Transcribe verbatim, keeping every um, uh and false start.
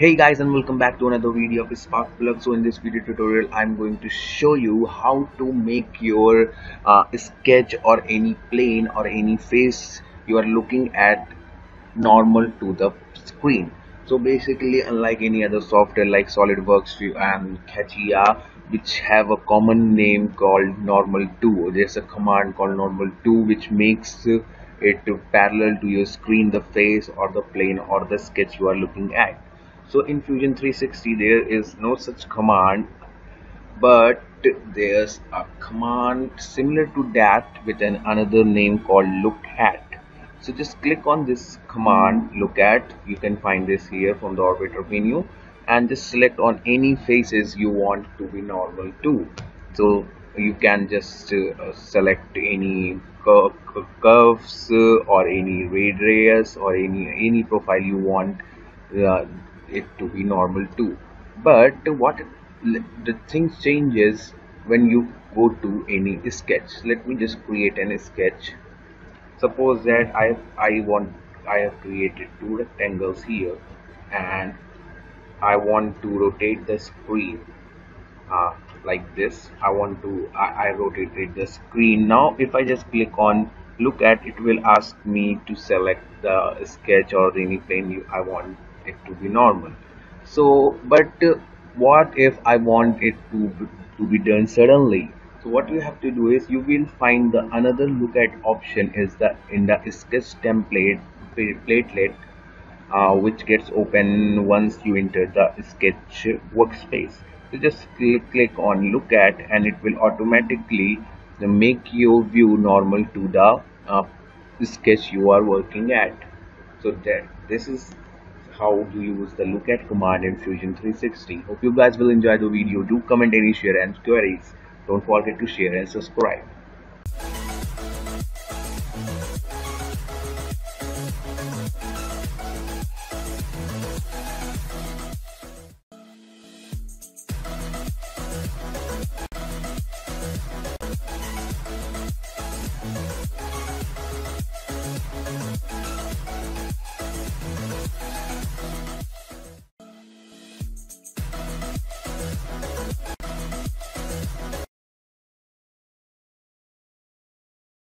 Hey guys, and welcome back to another video of Spark Plug. So in this video tutorial I'm going to show you how to make your uh, sketch or any plane or any face you are looking at normal to the screen. So basically, unlike any other software like SolidWorks and CATIA, which have a common name called normal two, there's a command called normal two which makes it parallel to your screen the face or the plane or the sketch you are looking at. So in Fusion three sixty there is no such command, but there's a command similar to that with an another name called look at. So just click on this command look at, you can find this here from the orbitor menu, and just select on any faces you want to be normal to. So you can just uh, select any cur cur curves uh, or any radius or any any profile you want uh, it to be normal too. But what the things changes when you go to any sketch. Let me just create an sketch. Suppose that I I want I have created two rectangles here, and I want to rotate the screen uh, like this. I want to I, I rotated the screen. Now if I just click on look at, it will ask me to select the sketch or any plane you, I want it to be normal. So but uh, what if I want it to to be done suddenly? So what you have to do is you will find the another look at option is that in the sketch template platelet uh, which gets open once you enter the sketch workspace. So just click, click on look at, and it will automatically make your view normal to the uh, sketch you are working at. So that this is how to use the look at command in Fusion three sixty. Hope you guys will enjoy the video. Do comment any share and queries. Don't forget to share and subscribe.